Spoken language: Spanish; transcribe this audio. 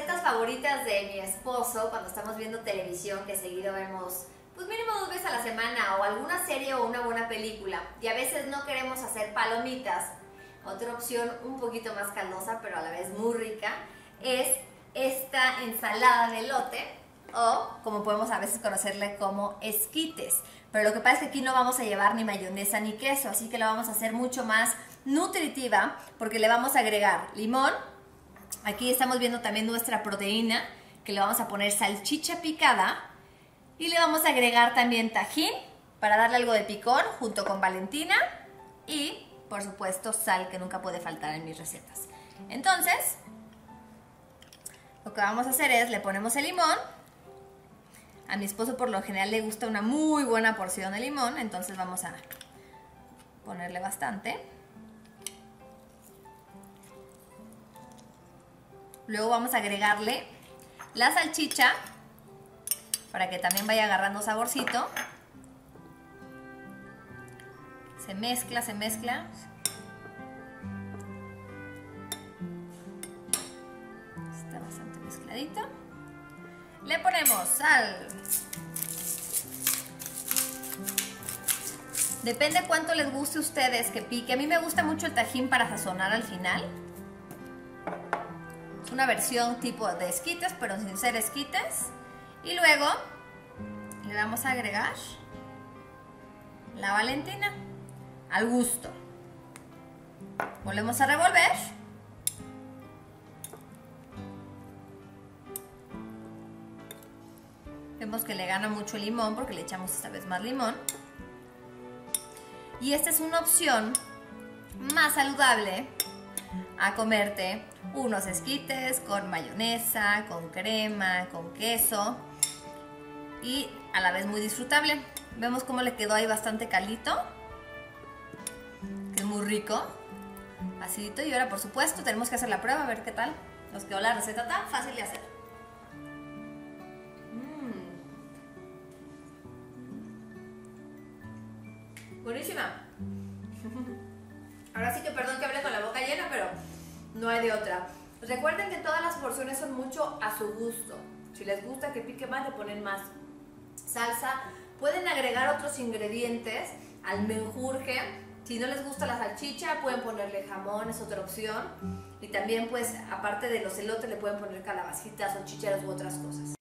recetas favoritas de mi esposo cuando estamos viendo televisión, que seguido vemos pues mínimo 2 veces a la semana, o alguna serie o una buena película, y a veces no queremos hacer palomitas. Otra opción un poquito más caldosa pero a la vez muy rica es esta ensalada de elote, o como podemos a veces conocerle como esquites. Pero lo que pasa es que aquí no vamos a llevar ni mayonesa ni queso, así que la vamos a hacer mucho más nutritiva porque le vamos a agregar limón. Aquí estamos viendo también nuestra proteína, que le vamos a poner salchicha picada, y le vamos a agregar también tajín para darle algo de picor junto con Valentina, y por supuesto sal, que nunca puede faltar en mis recetas. Entonces lo que vamos a hacer es le ponemos el limón. A mi esposo por lo general le gusta una muy buena porción de limón, entonces vamos a ponerle bastante. Luego vamos a agregarle la salchicha para que también vaya agarrando saborcito. Se mezcla, se mezcla. Está bastante mezcladito. Le ponemos sal. Depende cuánto les guste a ustedes que pique. A mí me gusta mucho el tajín para sazonar al final. Es una versión tipo de esquites, pero sin ser esquites. Y luego le vamos a agregar la Valentina al gusto. Volvemos a revolver. Vemos que le gana mucho el limón porque le echamos esta vez más limón. Y esta es una opción más saludable a comerte unos esquites con mayonesa, con crema, con queso, y a la vez muy disfrutable. Vemos cómo le quedó ahí bastante caldito, que es muy rico, acidito. Y ahora por supuesto tenemos que hacer la prueba a ver qué tal nos quedó la receta tan fácil de hacer. Buenísima. Ahora sí que perdón que hable con la boca llena, pero no hay de otra. Recuerden que todas las porciones son mucho a su gusto. Si les gusta que pique más, le ponen más salsa. Pueden agregar otros ingredientes al menjurje. Si no les gusta la salchicha, pueden ponerle jamón, es otra opción. Y también pues aparte de los elotes le pueden poner calabacitas o chícharos u otras cosas.